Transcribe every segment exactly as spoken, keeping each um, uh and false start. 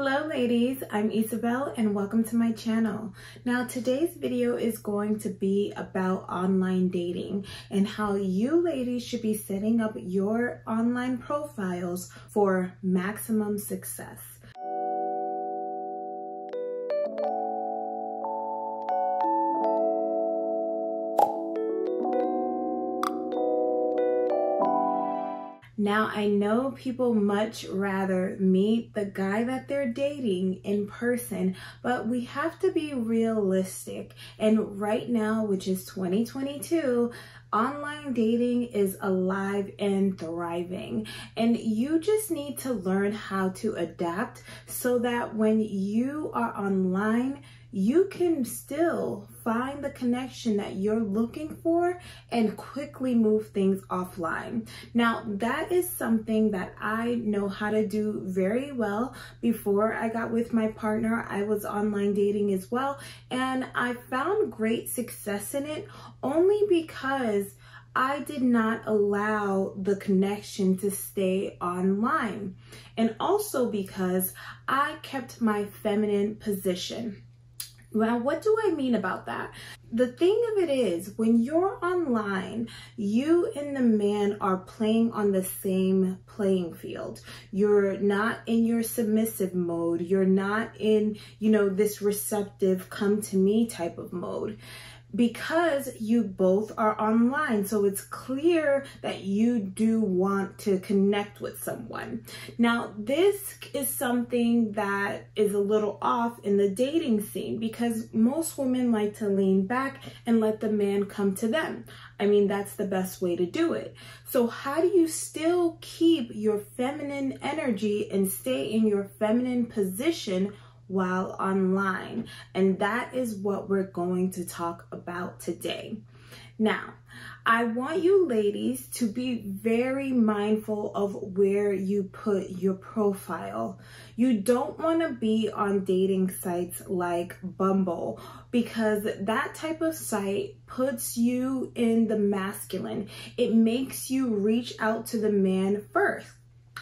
Hello ladies, I'm Isabel and welcome to my channel. Now today's video is going to be about online dating and how you ladies should be setting up your online profiles for maximum success. Now, I know people much rather meet the guy that they're dating in person, but we have to be realistic. And right now, which is twenty twenty-two, online dating is alive and thriving. And you just need to learn how to adapt so that when you are online, you can still find the connection that you're looking for and quickly move things offline. Now, that is something that I know how to do very well. Before I got with my partner, I was online dating as well, and I found great success in it only because I did not allow the connection to stay online, and also because I kept my feminine position. Now, what do I mean about that? The thing of it is, when you're online, you and the man are playing on the same playing field. You're not in your submissive mode. You're not in, you know, this receptive, come to me type of mode, because you both are online. So it's clear that you do want to connect with someone. Now, this is something that is a little off in the dating scene because most women like to lean back and let the man come to them. I mean, that's the best way to do it. So how do you still keep your feminine energy and stay in your feminine position while online? And that is what we're going to talk about today. Now, I want you ladies to be very mindful of where you put your profile. You don't want to be on dating sites like Bumble, because that type of site puts you in the masculine. It makes you reach out to the man first.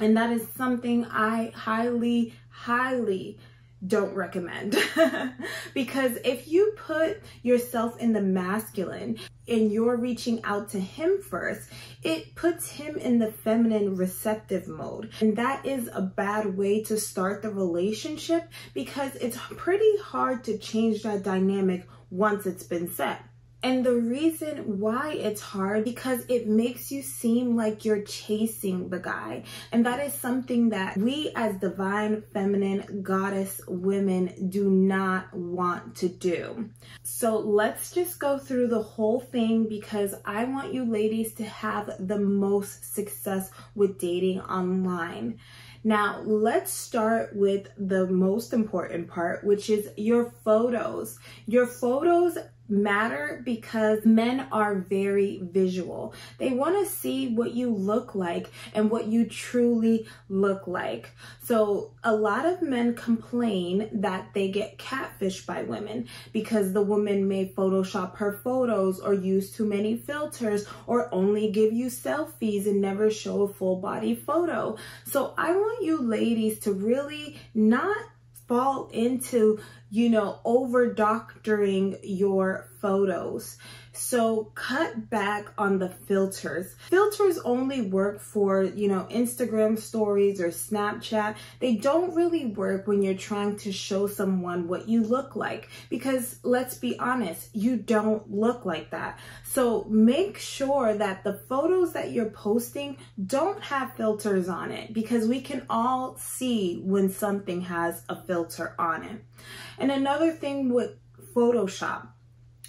And that is something I highly, highly don't recommend because if you put yourself in the masculine and you're reaching out to him first, it puts him in the feminine receptive mode. And that is a bad way to start the relationship because it's pretty hard to change that dynamic once it's been set. And the reason why it's hard, because it makes you seem like you're chasing the guy. And that is something that we as divine feminine goddess women do not want to do. So let's just go through the whole thing because I want you ladies to have the most success with dating online. Now, let's start with the most important part, which is your photos. Your photos matter because men are very visual. They want to see what you look like and what you truly look like. So a lot of men complain that they get catfished by women because the woman may Photoshop her photos or use too many filters or only give you selfies and never show a full body photo. So I want you ladies to really not fall into, you know, over doctoring your photos. So cut back on the filters. Filters only work for, you know, Instagram stories or Snapchat. They don't really work when you're trying to show someone what you look like, because let's be honest, you don't look like that. So make sure that the photos that you're posting don't have filters on it, because we can all see when something has a filter on it. And another thing with Photoshop,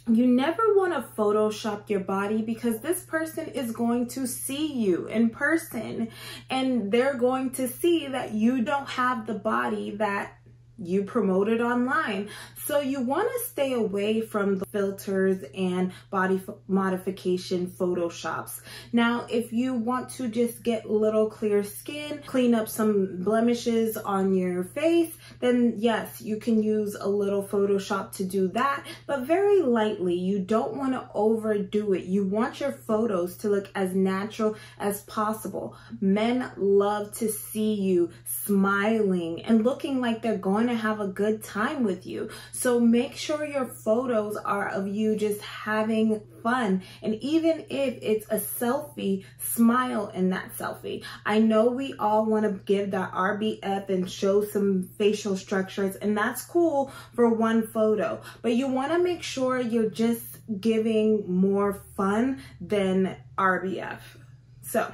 you never want to Photoshop your body because this person is going to see you in person and they're going to see that you don't have the body that you promote it online. So you want to stay away from the filters and body modification photoshops. Now, if you want to just get little clear skin, clean up some blemishes on your face, then yes, you can use a little Photoshop to do that, but very lightly. You don't want to overdo it. You want your photos to look as natural as possible. Men love to see you smiling and looking like they're going to have a good time with you. So make sure your photos are of you just having fun. And even if it's a selfie, smile in that selfie. I know we all want to give that R B F and show some facial structures, and that's cool for one photo, but you want to make sure you're just giving more fun than R B F. So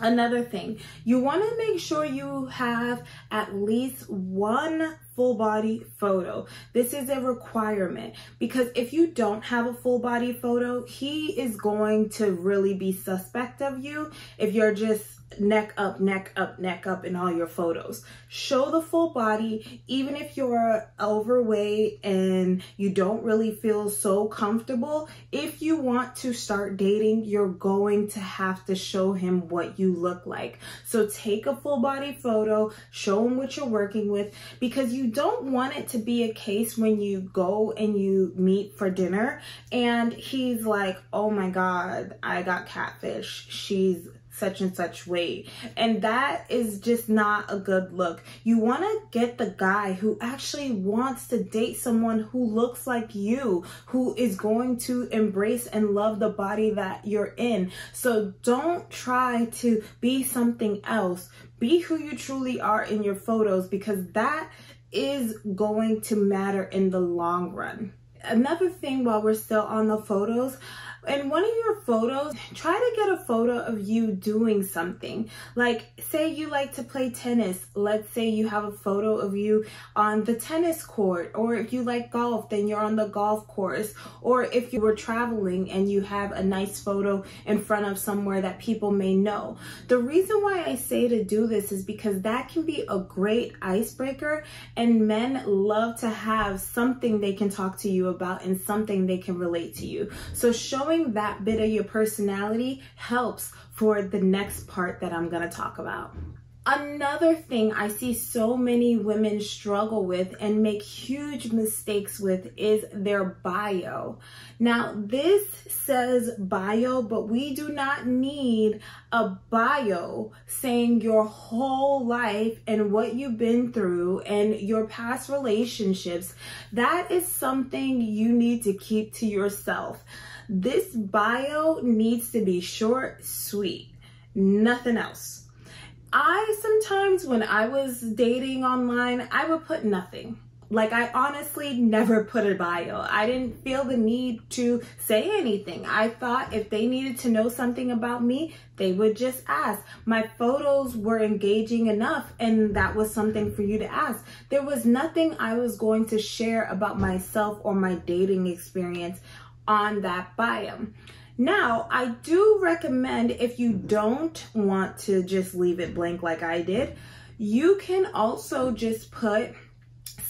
another thing, you want to make sure you have at least one full body photo. This is a requirement, because if you don't have a full body photo, he is going to really be suspect of you if you're just neck up, neck up, neck up in all your photos. Show the full body, even if you're overweight and you don't really feel so comfortable. If you want to start dating, you're going to have to show him what you look like. So take a full body photo, show him what you're working with, because you don't want it to be a case when you go and you meet for dinner and he's like, oh my God, I got catfish. She's such and such weight, and that is just not a good look. You want to get the guy who actually wants to date someone who looks like you, who is going to embrace and love the body that you're in. So don't try to be something else. Be who you truly are in your photos, because that is going to matter in the long run. Another thing, while we're still on the photos, in one of your photos, try to get a photo of you doing something. Like, say you like to play tennis. Let's say you have a photo of you on the tennis court. Or if you like golf, then you're on the golf course. Or if you were traveling and you have a nice photo in front of somewhere that people may know. The reason why I say to do this is because that can be a great icebreaker, and men love to have something they can talk to you about and something they can relate to you. So showing that bit of your personality helps for the next part that I'm going to talk about. Another thing I see so many women struggle with and make huge mistakes with is their bio. Now, this says bio, but we do not need a bio saying your whole life and what you've been through and your past relationships. That is something you need to keep to yourself. This bio needs to be short, sweet, nothing else. I sometimes, when I was dating online, I would put nothing. Like, I honestly never put a bio. I didn't feel the need to say anything. I thought if they needed to know something about me, they would just ask. My photos were engaging enough, and that was something for you to ask. There was nothing I was going to share about myself or my dating experience on that bio. Now, I do recommend, if you don't want to just leave it blank like I did, you can also just put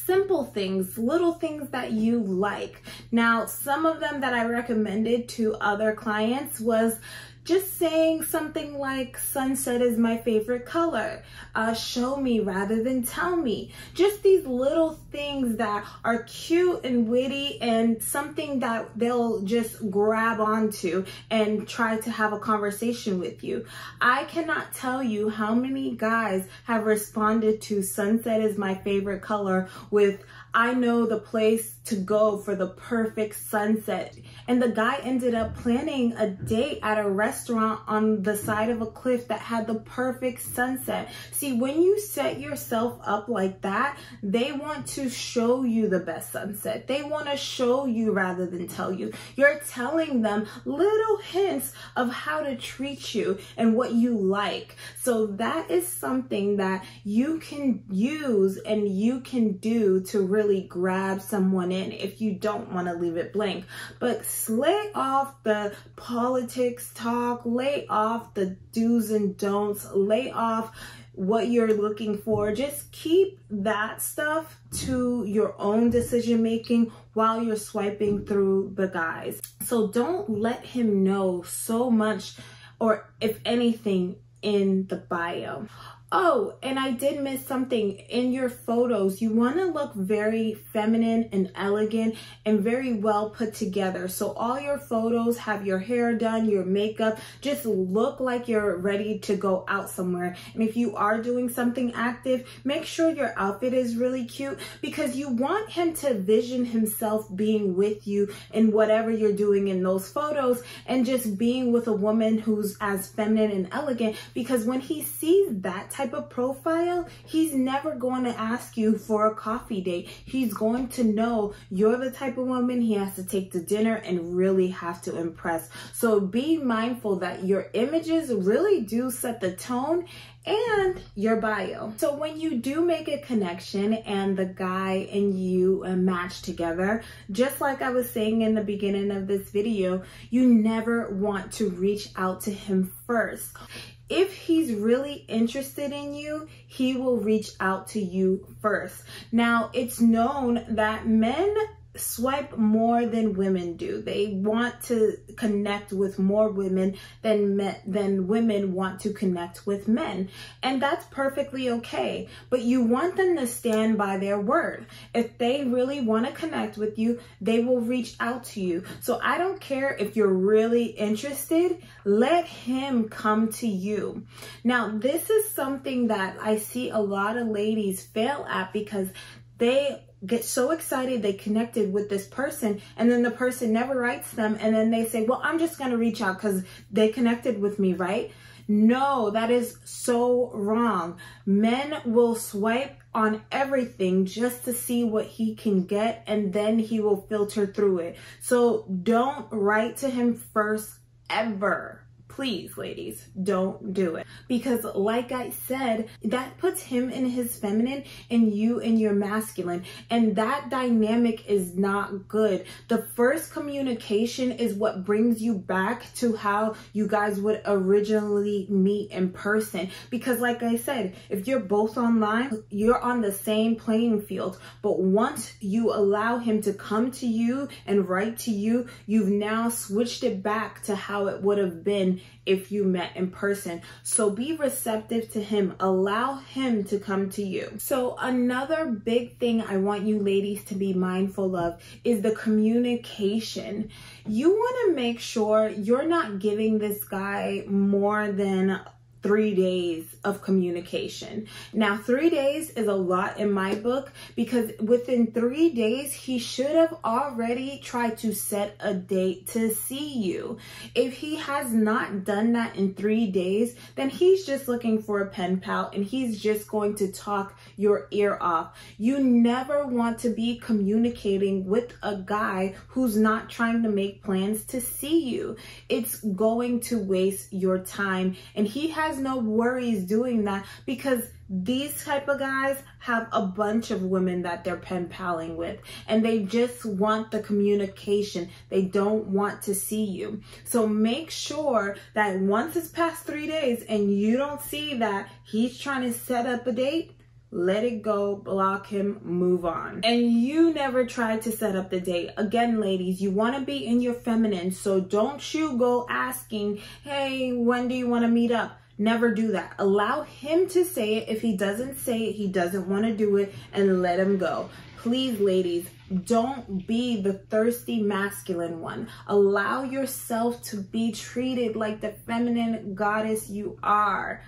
simple things, little things that you like. Now, some of them that I recommended to other clients was just saying something like, sunset is my favorite color, uh, show me rather than tell me. Just these little things that are cute and witty and something that they'll just grab onto and try to have a conversation with you. I cannot tell you how many guys have responded to sunset is my favorite color with, I know the place to go for the perfect sunset. And the guy ended up planning a date at a restaurant on the side of a cliff that had the perfect sunset. See, when you set yourself up like that, they want to show you the best sunset. They want to show you rather than tell you. You're telling them little hints of how to treat you and what you like. So that is something that you can use and you can do to really really grab someone in if you don't want to leave it blank. But lay off the politics talk, lay off the do's and don'ts, lay off what you're looking for. Just keep that stuff to your own decision making while you're swiping through the guys. So don't let him know so much, or if anything, in the bio. Oh, and I did miss something. In your photos, you want to look very feminine and elegant and very well put together. So all your photos, have your hair done, your makeup, just look like you're ready to go out somewhere. And if you are doing something active, make sure your outfit is really cute, because you want him to vision himself being with you in whatever you're doing in those photos, and just being with a woman who's as feminine and elegant, because when he sees that type type of profile, he's never going to ask you for a coffee date. He's going to know you're the type of woman he has to take to dinner and really have to impress. So be mindful that your images really do set the tone and your bio. So when you do make a connection and the guy and you match together, just like I was saying in the beginning of this video, you never want to reach out to him first. If he's really interested in you, he will reach out to you first. Now, it's known that men swipe more than women do. They want to connect with more women than men, than women want to connect with men. And that's perfectly okay. But you want them to stand by their word. If they really want to connect with you, they will reach out to you. So I don't care if you're really interested, let him come to you. Now, this is something that I see a lot of ladies fail at, because they get so excited they connected with this person, and then the person never writes them, and then they say, well, I'm just going to reach out because they connected with me, right? No, that is so wrong. Men will swipe on everything just to see what he can get, and then he will filter through it. So don't write to him first ever. Please, ladies, don't do it. Because like I said, that puts him in his feminine and you in your masculine. And that dynamic is not good. The first communication is what brings you back to how you guys would originally meet in person. Because like I said, if you're both online, you're on the same playing field. But once you allow him to come to you and write to you, you've now switched it back to how it would have been if you met in person. So be receptive to him. Allow him to come to you. So another big thing I want you ladies to be mindful of is the communication. You want to make sure you're not giving this guy more than three days of communication. Now, three days is a lot in my book, because within three days, he should have already tried to set a date to see you. If he has not done that in three days, then he's just looking for a pen pal, and he's just going to talk your ear off. You never want to be communicating with a guy who's not trying to make plans to see you. It's going to waste your time, and he has no worries doing that, because these type of guys have a bunch of women that they're pen palling with, and they just want the communication. They don't want to see you. So make sure that once it's past three days and you don't see that he's trying to set up a date, let it go, block him, move on. And you never try to set up the date. Again, ladies, you want to be in your feminine, so don't you go asking, hey, when do you want to meet up? Never do that. Allow him to say it. If he doesn't say it, he doesn't want to do it, and let him go. Please, ladies, don't be the thirsty masculine one. Allow yourself to be treated like the feminine goddess you are.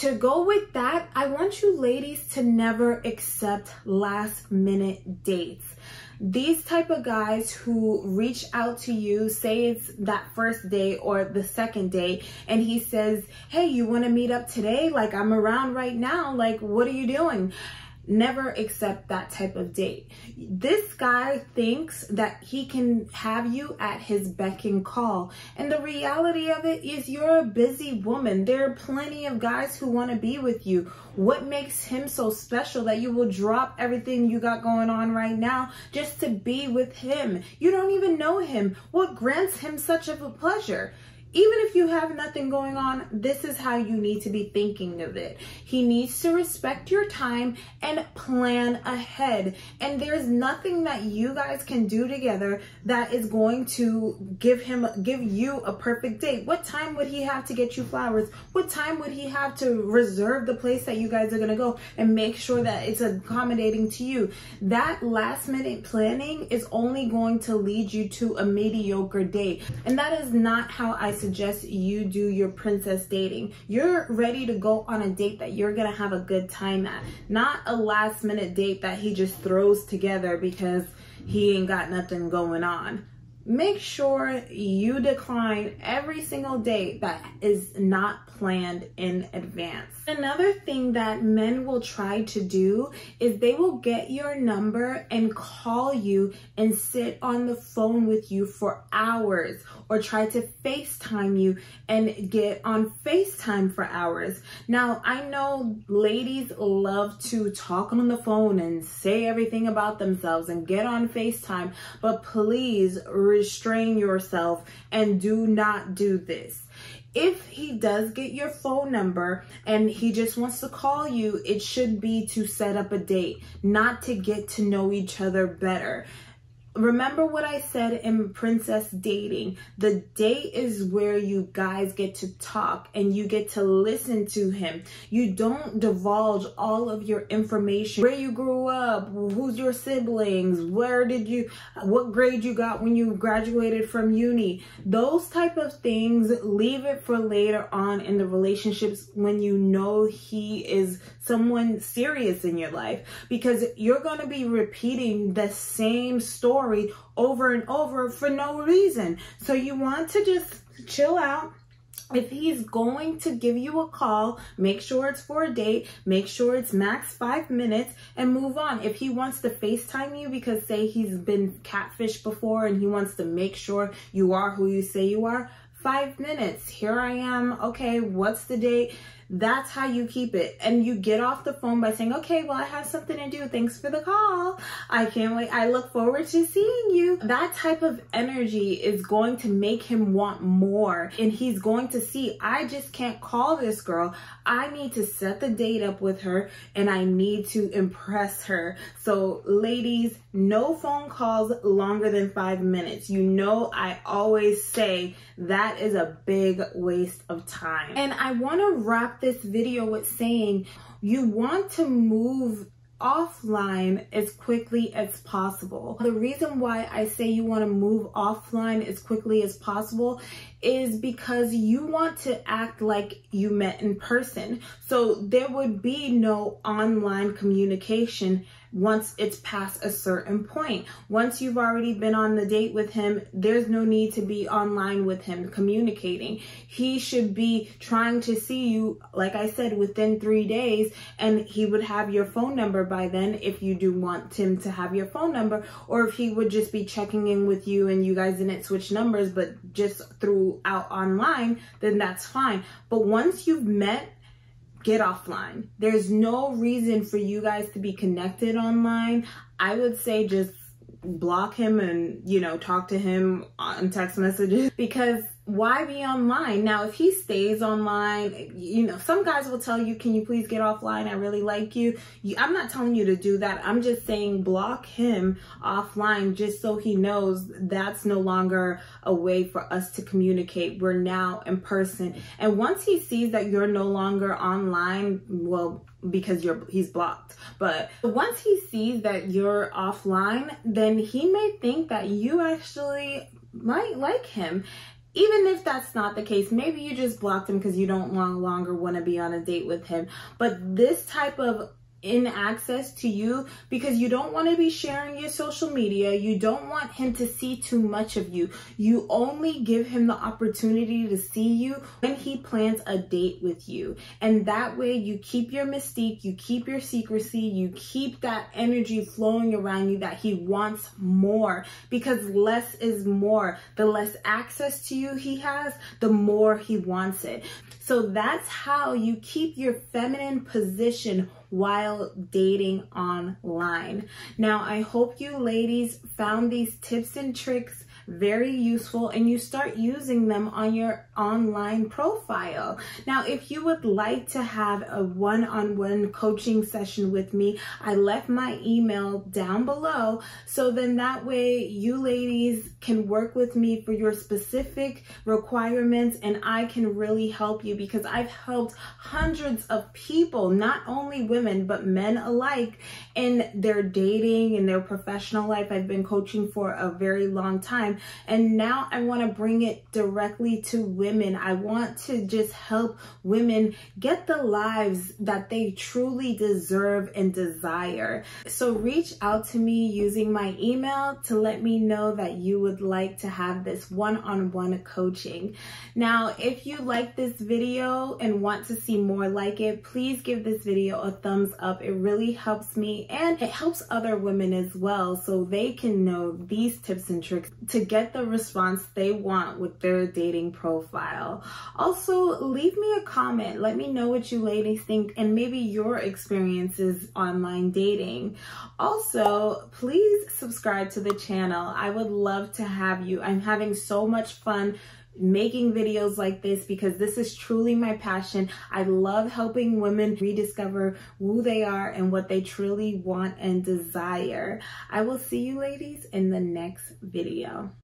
To go with that, I want you ladies to never accept last minute dates. These type of guys who reach out to you, say it's that first day or the second day, and he says, hey, you want to meet up today? Like, I'm around right now. Like, what are you doing? Never accept that type of date. This guy thinks that he can have you at his beck and call. And the reality of it is you're a busy woman. There are plenty of guys who want to be with you. What makes him so special that you will drop everything you got going on right now just to be with him? You don't even know him. What grants him such a pleasure? Even if you have nothing going on, this is how you need to be thinking of it. He needs to respect your time and plan ahead. And there's nothing that you guys can do together that is going to give him, give you a perfect date. What time would he have to get you flowers? What time would he have to reserve the place that you guys are going to go and make sure that it's accommodating to you? That last minute planning is only going to lead you to a mediocre date. And that is not how I suggest you do your princess dating. You're ready to go on a date that you're gonna have a good time at, not a last minute date that he just throws together because he ain't got nothing going on. Make sure you decline every single date that is not planned in advance. Another thing that men will try to do is they will get your number and call you and sit on the phone with you for hours, or try to FaceTime you and get on FaceTime for hours. Now, I know ladies love to talk on the phone and say everything about themselves and get on FaceTime, but please restrain yourself and do not do this. If he does get your phone number and he just wants to call you, it should be to set up a date, not to get to know each other better. Remember what I said in Princess Dating, the date is where you guys get to talk and you get to listen to him. You don't divulge all of your information, where you grew up, who's your siblings, where did you, what grade you got when you graduated from uni. Those type of things, leave it for later on in the relationships when you know he is someone serious in your life, because you're going to be repeating the same story over and over for no reason. So you want to just chill out. If he's going to give you a call, make sure it's for a date, make sure it's max five minutes and move on. If he wants to FaceTime you because say he's been catfished before and he wants to make sure you are who you say you are, five minutes, here I am, okay, what's the date? That's how you keep it. And you get off the phone by saying, okay, well, I have something to do. Thanks for the call. I can't wait. I look forward to seeing you. That type of energy is going to make him want more. And he's going to see, I just can't call this girl. I need to set the date up with her and I need to impress her. So ladies, no phone calls longer than five minutes. You know, I always say that is a big waste of time. And I want to wrap this video with saying you want to move offline as quickly as possible. The reason why I say you want to move offline as quickly as possible is because you want to act like you met in person. So there would be no online communication once it's past a certain point. Once you've already been on the date with him, there's no need to be online with him communicating. He should be trying to see you, like I said, within three days, and he would have your phone number by then if you do want him to have your phone number, or if he would just be checking in with you and you guys didn't switch numbers, but just throughout online, then that's fine. But once you've met, get offline. There's no reason for you guys to be connected online. I would say just block him and, you know, talk to him on text messages, because why be online? Now, if he stays online, you know, some guys will tell you, can you please get offline? I really like you. you. I'm not telling you to do that. I'm just saying block him offline just so he knows that's no longer a way for us to communicate. We're now in person. And once he sees that you're no longer online, well, because you're he's blocked. But once he sees that you're offline, then he may think that you actually might like him. Even if that's not the case, maybe you just blocked him because you don't no longer want to be on a date with him. But this type of in access to you, because you don't want to be sharing your social media, you don't want him to see too much of you. You only give him the opportunity to see you when he plans a date with you. And that way you keep your mystique, you keep your secrecy, you keep that energy flowing around you that he wants more, because less is more. The less access to you he has, the more he wants it. So that's how you keep your feminine position while dating online. Now, I hope you ladies found these tips and tricks very useful, and you start using them on your online profile. Now, if you would like to have a one-on-one coaching session with me, I left my email down below, so then that way you ladies can work with me for your specific requirements and I can really help you, because I've helped hundreds of people, not only women but men alike, in their dating and their professional life. I've been coaching for a very long time, and now I want to bring it directly to women. I want to just help women get the lives that they truly deserve and desire. So reach out to me using my email to let me know that you would like to have this one-on-one coaching. Now, if you like this video and want to see more like it, please give this video a thumbs up. It really helps me and it helps other women as well, so they can know these tips and tricks to get the response they want with their dating profile. Also, leave me a comment. Let me know what you ladies think and maybe your experiences online dating. Also, please subscribe to the channel. I would love to have you. I'm having so much fun making videos like this because this is truly my passion. I love helping women rediscover who they are and what they truly want and desire. I will see you ladies in the next video.